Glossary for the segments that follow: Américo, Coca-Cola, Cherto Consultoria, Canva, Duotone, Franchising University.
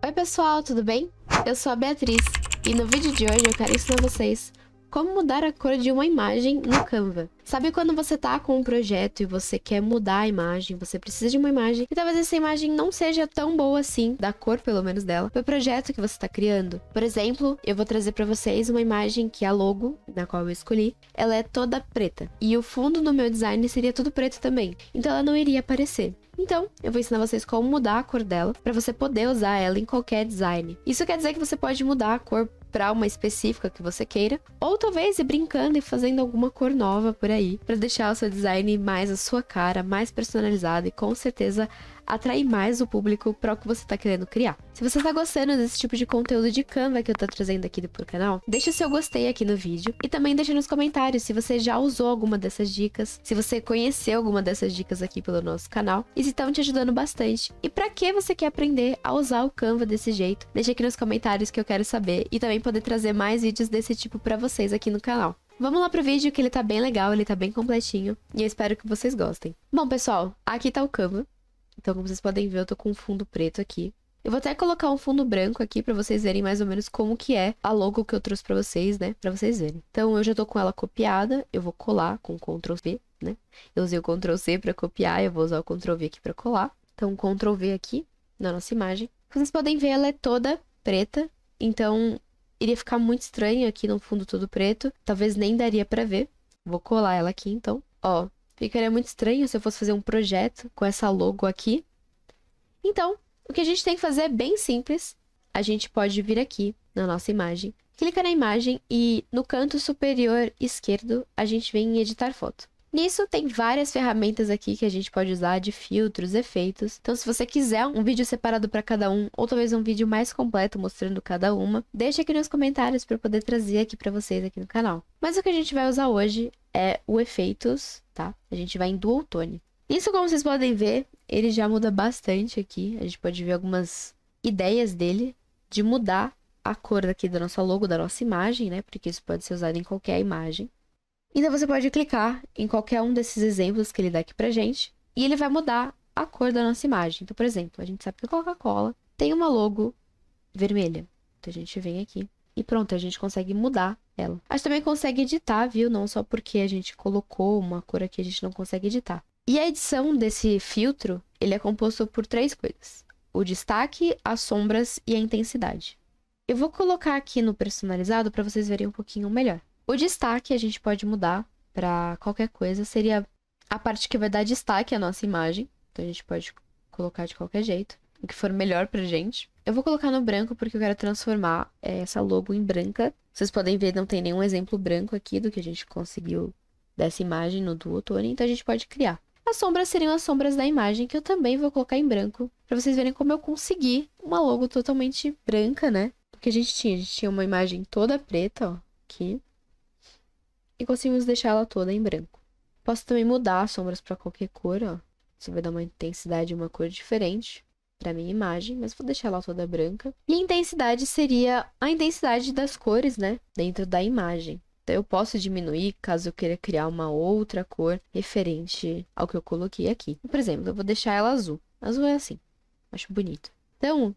Oi pessoal, tudo bem? Eu sou a Beatriz e no vídeo de hoje eu quero ensinar vocês como mudar a cor de uma imagem no Canva. Sabe quando você tá com um projeto e você quer mudar a imagem, você precisa de uma imagem e talvez essa imagem não seja tão boa assim, da cor pelo menos dela, pro projeto que você tá criando? Por exemplo, eu vou trazer pra vocês uma imagem que é a logo, na qual eu escolhi, ela é toda preta. E o fundo no meu design seria tudo preto também, então ela não iria aparecer. Então, eu vou ensinar vocês como mudar a cor dela, pra você poder usar ela em qualquer design. Isso quer dizer que você pode mudar a cor para uma específica que você queira, ou talvez ir brincando e fazendo alguma cor nova por aí, para deixar o seu design mais a sua cara, mais personalizado e com certeza atrair mais o público para o que você está querendo criar. Se você está gostando desse tipo de conteúdo de Canva que eu estou trazendo aqui pro canal, deixa seu gostei aqui no vídeo e também deixa nos comentários se você já usou alguma dessas dicas, se você conheceu alguma dessas dicas aqui pelo nosso canal e se estão te ajudando bastante. E para que você quer aprender a usar o Canva desse jeito? Deixa aqui nos comentários que eu quero saber e também poder trazer mais vídeos desse tipo para vocês aqui no canal. Vamos lá pro vídeo que ele tá bem legal, ele tá bem completinho e eu espero que vocês gostem. Bom pessoal, aqui tá o Canva. Então, como vocês podem ver, eu tô com um fundo preto aqui. Eu vou até colocar um fundo branco aqui pra vocês verem mais ou menos como que é a logo que eu trouxe pra vocês, né? Pra vocês verem. Então, eu já tô com ela copiada, eu vou colar com Ctrl+V, né? Eu usei o Ctrl+C pra copiar, eu vou usar o Ctrl+V aqui pra colar. Então, Ctrl+V aqui na nossa imagem. Como vocês podem ver, ela é toda preta, então iria ficar muito estranho aqui no fundo todo preto. Talvez nem daria pra ver. Vou colar ela aqui, então. Ó, ficaria muito estranho se eu fosse fazer um projeto com essa logo aqui. Então, o que a gente tem que fazer é bem simples. A gente pode vir aqui na nossa imagem, clica na imagem e no canto superior esquerdo a gente vem em editar foto. Nisso tem várias ferramentas aqui que a gente pode usar de filtros, efeitos. Então se você quiser um vídeo separado para cada um, ou talvez um vídeo mais completo mostrando cada uma, deixa aqui nos comentários para eu poder trazer aqui para vocês aqui no canal. Mas o que a gente vai usar hoje é o efeitos, tá? A gente vai em Duotone. Isso, como vocês podem ver, ele já muda bastante aqui. A gente pode ver algumas ideias dele de mudar a cor aqui da nossa logo, da nossa imagem, né? Porque isso pode ser usado em qualquer imagem. Então você pode clicar em qualquer um desses exemplos que ele dá aqui pra gente e ele vai mudar a cor da nossa imagem. Então, por exemplo, a gente sabe que a Coca-Cola tem uma logo vermelha. Então a gente vem aqui e pronto, a gente consegue mudar ela. A gente também consegue editar, viu? Não só porque a gente colocou uma cor aqui, a gente não consegue editar. E a edição desse filtro, ele é composto por três coisas: o destaque, as sombras e a intensidade. Eu vou colocar aqui no personalizado para vocês verem um pouquinho melhor. O destaque a gente pode mudar para qualquer coisa, seria a parte que vai dar destaque à nossa imagem. Então, a gente pode colocar de qualquer jeito, o que for melhor pra gente. Eu vou colocar no branco porque eu quero transformar essa logo em branca. Vocês podem ver, não tem nenhum exemplo branco aqui do que a gente conseguiu dessa imagem no Duotone, então a gente pode criar. As sombras seriam as sombras da imagem, que eu também vou colocar em branco, pra vocês verem como eu consegui uma logo totalmente branca, né? Porque a gente tinha uma imagem toda preta, ó, aqui. E conseguimos deixar ela toda em branco. Posso também mudar as sombras para qualquer cor, ó. Isso vai dar uma intensidade e uma cor diferente para minha imagem, mas vou deixar ela toda branca. E intensidade seria a intensidade das cores, né, dentro da imagem. Então eu posso diminuir caso eu queira criar uma outra cor referente ao que eu coloquei aqui. Por exemplo, eu vou deixar ela azul. Azul é assim, acho bonito. Então,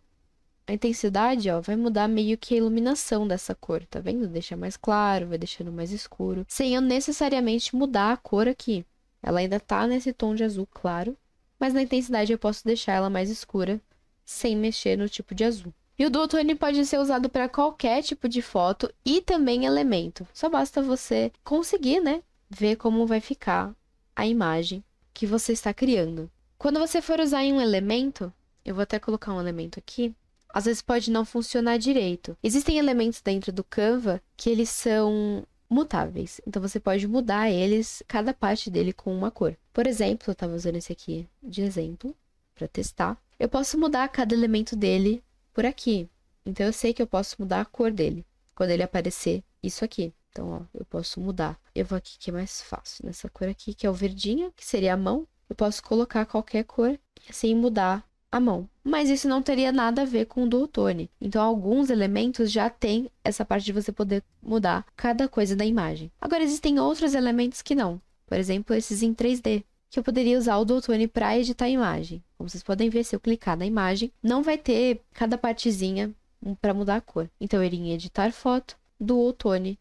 a intensidade, ó, vai mudar meio que a iluminação dessa cor, tá vendo? Deixa mais claro, vai deixando mais escuro, sem eu necessariamente mudar a cor aqui. Ela ainda tá nesse tom de azul claro, mas na intensidade eu posso deixar ela mais escura, sem mexer no tipo de azul. E o Duotone pode ser usado para qualquer tipo de foto e também elemento. Só basta você conseguir, né, ver como vai ficar a imagem que você está criando. Quando você for usar em um elemento, eu vou até colocar um elemento aqui, às vezes pode não funcionar direito. Existem elementos dentro do Canva que eles são mutáveis. Então, você pode mudar eles, cada parte dele com uma cor. Por exemplo, eu estava usando esse aqui de exemplo para testar. Eu posso mudar cada elemento dele por aqui. Então, eu sei que eu posso mudar a cor dele quando ele aparecer isso aqui. Então, ó, eu posso mudar. Eu vou aqui que é mais fácil, nessa cor aqui, que é o verdinho, que seria a mão. Eu posso colocar qualquer cor sem mudar a mão. Mas isso não teria nada a ver com o Duotone. Então, alguns elementos já tem essa parte de você poder mudar cada coisa da imagem. Agora, existem outros elementos que não. Por exemplo, esses em 3D. que eu poderia usar o Duotone para editar a imagem. Como vocês podem ver, se eu clicar na imagem, não vai ter cada partezinha para mudar a cor. Então, eu iria em editar foto, Duotone,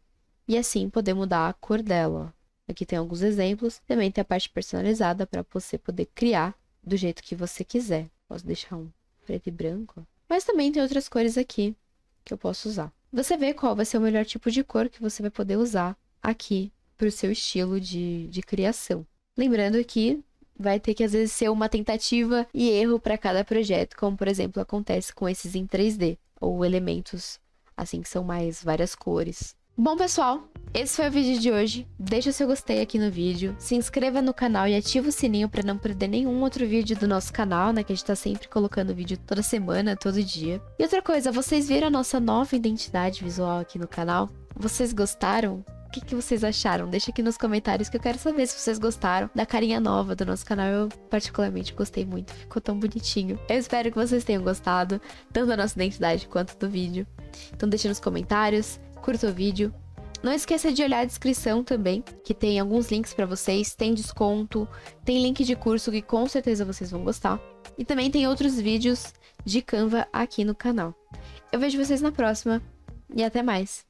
e assim poder mudar a cor dela. Aqui tem alguns exemplos. Também tem a parte personalizada para você poder criar do jeito que você quiser. Posso deixar um preto e branco. Mas também tem outras cores aqui que eu posso usar. Você vê qual vai ser o melhor tipo de cor que você vai poder usar aqui para o seu estilo de criação. Lembrando que vai ter que, às vezes, ser uma tentativa e erro para cada projeto, como, por exemplo, acontece com esses em 3D, ou elementos, assim, que são mais várias cores. Bom, pessoal, esse foi o vídeo de hoje. Deixa o seu gostei aqui no vídeo, se inscreva no canal e ativa o sininho para não perder nenhum outro vídeo do nosso canal, né? Que a gente tá sempre colocando vídeo toda semana, todo dia. E outra coisa, vocês viram a nossa nova identidade visual aqui no canal? Vocês gostaram? O que vocês acharam? Deixa aqui nos comentários que eu quero saber se vocês gostaram da carinha nova do nosso canal. Eu particularmente gostei muito, ficou tão bonitinho. Eu espero que vocês tenham gostado, tanto da nossa identidade quanto do vídeo. Então deixa nos comentários, curta o vídeo. Não esqueça de olhar a descrição também, que tem alguns links para vocês, tem desconto, tem link de curso que com certeza vocês vão gostar. E também tem outros vídeos de Canva aqui no canal. Eu vejo vocês na próxima e até mais!